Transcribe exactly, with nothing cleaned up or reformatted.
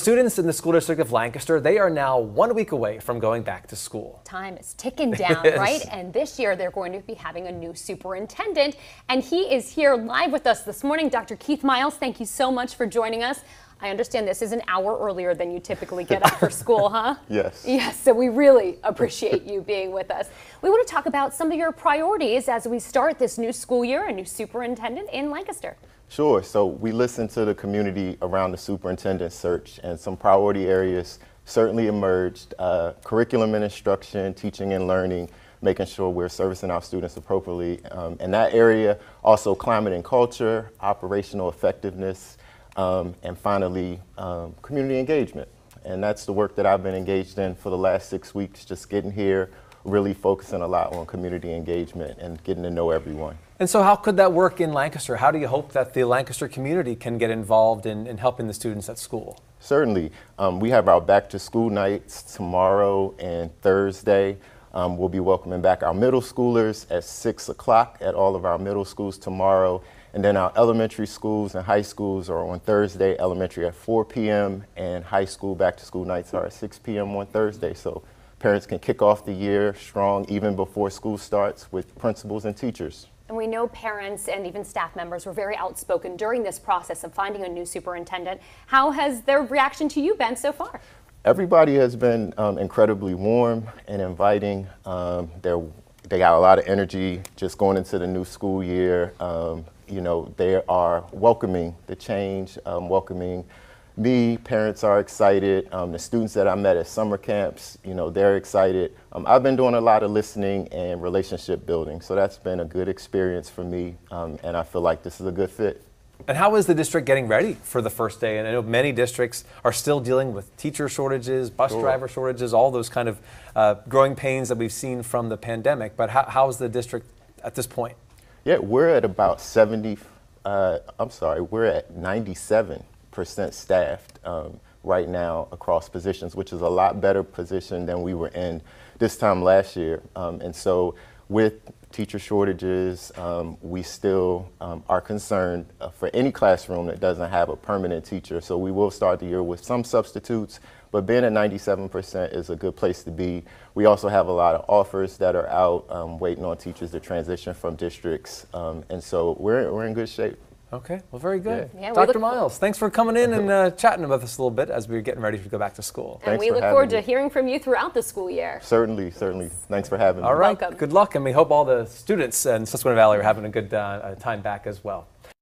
Students in the School District of Lancaster, they are now one week away from going back to school. Time is ticking down, right? And this year they're going to be having a new superintendent, and he is here live with us this morning. Doctor Keith Miles, thank you so much for joining us. I understand this is an hour earlier than you typically get up for school, huh? Yes. Yes, so we really appreciate you being with us. We want to talk about some of your priorities as we start this new school year, a new superintendent in Lancaster. Sure, so we listened to the community around the superintendent search, and some priority areas certainly emerged. Uh, curriculum and instruction, teaching and learning, making sure we're servicing our students appropriately. Um, in that area, also climate and culture, operational effectiveness, Um, and finally, um, community engagement. And that's the work that I've been engaged in for the last six weeks, just getting here, really focusing a lot on community engagement and getting to know everyone. And so how could that work in Lancaster? How do you hope that the Lancaster community can get involved in, in helping the students at school? Certainly. Um, we have our back-to-school nights tomorrow and Thursday. Um, we'll be welcoming back our middle schoolers at six o'clock at all of our middle schools tomorrow. And then our elementary schools and high schools are on Thursday, elementary at four p m and high school back-to-school nights are at six p m on Thursday. So parents can kick off the year strong even before school starts with principals and teachers. And we know parents and even staff members were very outspoken during this process of finding a new superintendent. How has their reaction to you been so far? Everybody has been um, incredibly warm and inviting. Um, they're, they got a lot of energy just going into the new school year. Um, you know, they are welcoming the change, um, welcoming me. Parents are excited. Um, the students that I met at summer camps, you know, they're excited. Um, I've been doing a lot of listening and relationship building, so that's been a good experience for me, um, and I feel like this is a good fit. And how is the district getting ready for the first day? And I know many districts are still dealing with teacher shortages, bus sure. driver shortages, all those kind of uh, growing pains that we've seen from the pandemic. But how, how is the district at this point? Yeah, we're at about seventy, uh, I'm sorry, we're at ninety-seven percent staffed um, right now across positions, which is a lot better position than we were in this time last year. Um, and so with teacher shortages, um, we still um, are concerned uh, for any classroom that doesn't have a permanent teacher. So we will start the year with some substitutes, but being at ninety-seven percent is a good place to be. We also have a lot of offers that are out um, waiting on teachers to transition from districts. Um, and so we're, we're in good shape. Okay, well, very good. Yeah. Yeah, Doctor Miles, thanks for coming in and uh, chatting with us a little bit as we're getting ready to go back to school. And thanks we look forward me. to hearing from you throughout the school year. Certainly, certainly. Yes. Thanks for having all me. All right, welcome. Good luck, and we hope all the students in Susquehanna Valley are having a good uh, time back as well.